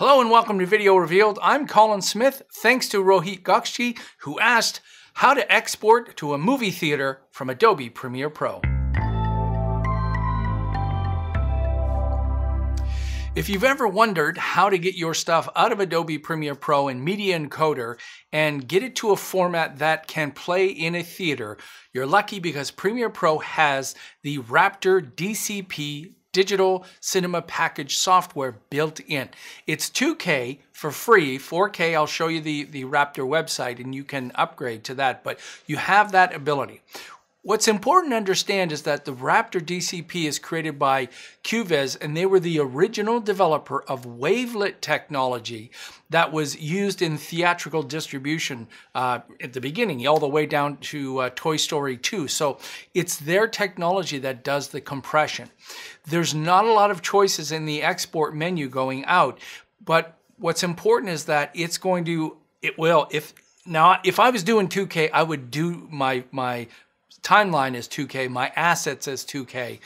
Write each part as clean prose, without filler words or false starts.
Hello and welcome to Video Revealed. I'm Colin Smith, thanks to Rohit Gokshi, who asked how to export to a movie theater from Adobe Premiere Pro. If you've ever wondered how to get your stuff out of Adobe Premiere Pro and Media Encoder and get it to a format that can play in a theater, you're lucky because Premiere Pro has the Wraptor DCP Digital Cinema Package software built in. It's 2K for free, 4K, I'll show you the Wraptor website and you can upgrade to that, but you have that ability. What's important to understand is that the Wraptor DCP is created by QVIZ, and they were the original developer of wavelet technology that was used in theatrical distribution at the beginning, all the way down to Toy Story 2. So it's their technology that does the compression. There's not a lot of choices in the export menu going out, but what's important is that it's going to, if I was doing 2K, I would do my timeline is 2K, my assets is 2K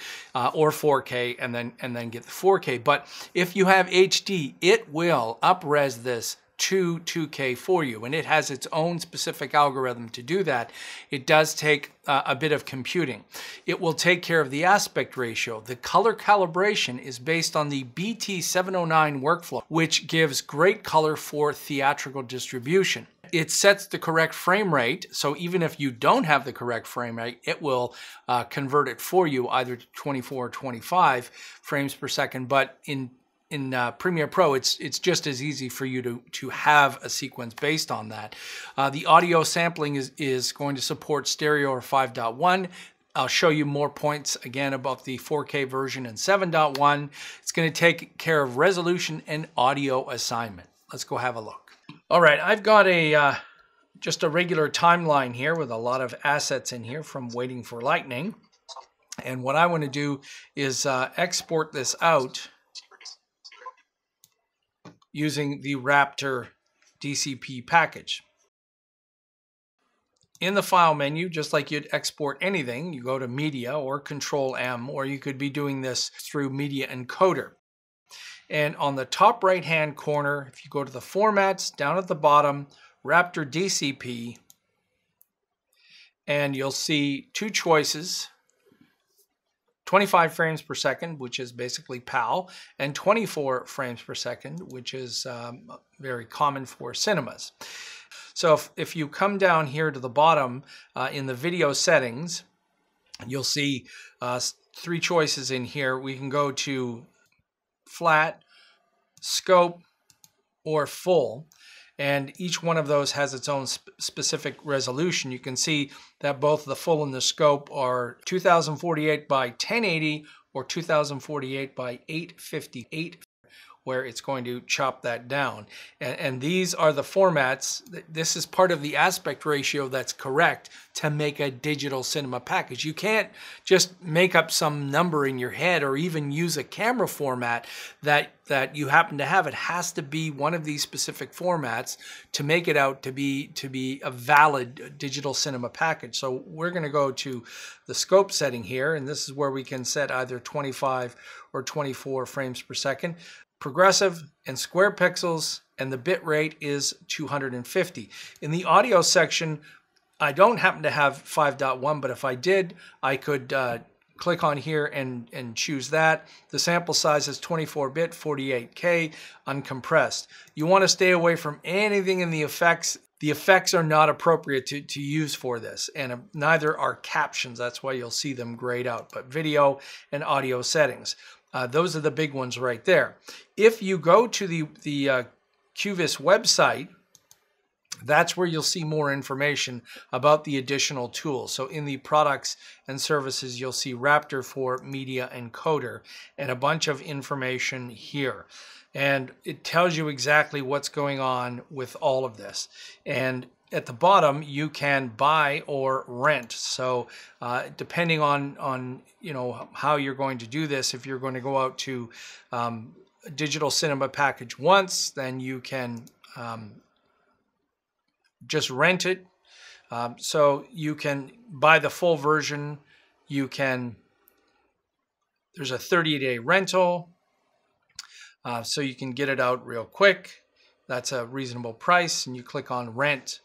or 4K, and then get the 4K. But if you have HD, it will up-res this to 2K for you, and it has its own specific algorithm to do that. It does take a bit of computing. It will take care of the aspect ratio. The color calibration is based on the BT709 workflow, which gives great color for theatrical distribution. It sets the correct frame rate, so even if you don't have the correct frame rate, it will convert it for you either to 24 or 25 frames per second. But in Premiere Pro, it's just as easy for you to have a sequence based on that. The audio sampling is going to support stereo or 5.1. I'll show you more points again about the 4K version and 7.1. It's going to take care of resolution and audio assignment. Let's go have a look. All right, I've got just a regular timeline here with a lot of assets in here from Waiting for Lightning. And what I want to do is export this out using the Wraptor DCP package. In the file menu, just like you'd export anything, you go to Media or Control M, or you could be doing this through Media Encoder. And on the top right-hand corner, if you go to the formats, down at the bottom, Wraptor DCP, and you'll see two choices, 25 frames per second, which is basically PAL, and 24 frames per second, which is very common for cinemas. So if you come down here to the bottom in the video settings, you'll see three choices in here. We can go to flat, scope, or full, and each one of those has its own specific resolution. You can see that both the full and the scope are 2048 by 1080 or 2048 by 858, where it's going to chop that down. And these are the formats. This is part of the aspect ratio that's correct to make a digital cinema package. You can't just make up some number in your head or even use a camera format that you happen to have. It has to be one of these specific formats to make it out to be a valid digital cinema package. So we're going to go to the scope setting here, and this is where we can set either 25 or 24 frames per second. Progressive and square pixels, and the bit rate is 250. In the audio section, I don't happen to have 5.1, but if I did, I could click on here and choose that. The sample size is 24-bit, 48K, uncompressed. You want to stay away from anything in the effects. The effects are not appropriate to use for this, and neither are captions. That's why you'll see them grayed out, but video and audio settings. Those are the big ones right there. If you go to the QVIZ website, that's where you'll see more information about the additional tools. So in the products and services, you'll see Wraptor for Media Encoder and a bunch of information here. And it tells you exactly what's going on with all of this. And at the bottom, you can buy or rent. So depending on you know how you're going to do this, if you're going to go out to digital cinema package once, then you can just rent it. So you can buy the full version. There's a 30-day rental. so you can get it out real quick. That's a reasonable price, and you click on rent.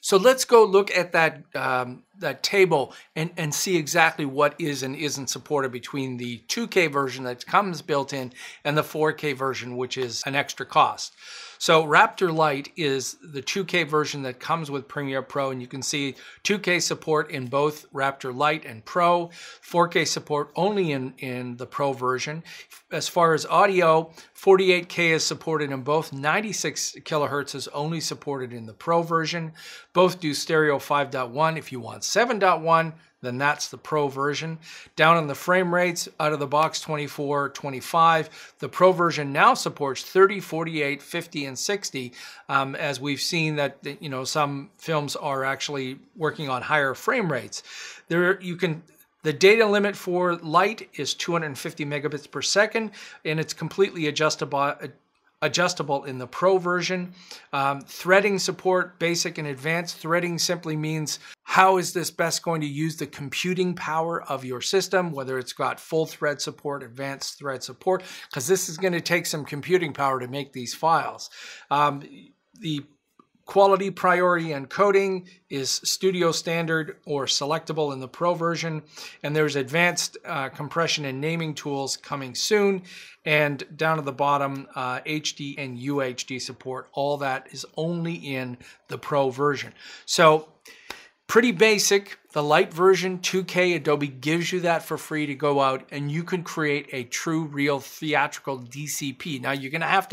So let's go look at that, that table and see exactly what is and isn't supported between the 2K version that comes built in and the 4K version, which is an extra cost. So Wraptor Lite is the 2K version that comes with Premiere Pro, and you can see 2K support in both Wraptor Lite and Pro, 4K support only in the Pro version. As far as audio, 48K is supported in both, 96 kilohertz is only supported in the Pro version. Both do stereo 5.1. If you want 7.1, then that's the Pro version. Down on the frame rates, out of the box 24, 25. The Pro version now supports 30, 48, 50, and 60. As we've seen that, you know, some films are actually working on higher frame rates. There you can. The data limit for Lite is 250 megabits per second, and it's completely adjustable in the Pro version. Threading support, basic and advanced. Threading simply means how is this best going to use the computing power of your system, whether it's got full thread support, advanced thread support, because this is going to take some computing power to make these files. The quality, priority, and coding is studio standard or selectable in the Pro version, and there's advanced compression and naming tools coming soon. And down at the bottom, HD and UHD support, all that is only in the Pro version. So pretty basic. The Lite version, 2K, Adobe gives you that for free to go out, and you can create a true, real theatrical DCP. Now, you're going to have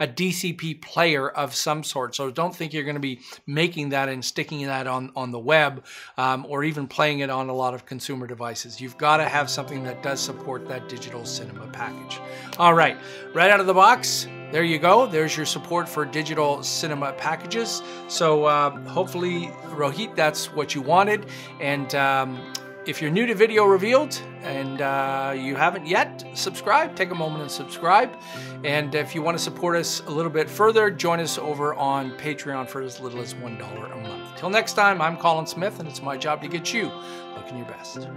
a DCP player of some sort, so don't think you're going to be making that and sticking that on the web or even playing it on a lot of consumer devices. You've got to have something that does support that digital cinema package. All right out of the box. There you go. There's your support for digital cinema packages. So hopefully, Rohit, that's what you wanted. And if you're new to Video Revealed and you haven't yet, subscribe. Take a moment and subscribe. And if you want to support us a little bit further, join us over on Patreon for as little as $1 a month. Till next time, I'm Colin Smith, and it's my job to get you looking your best.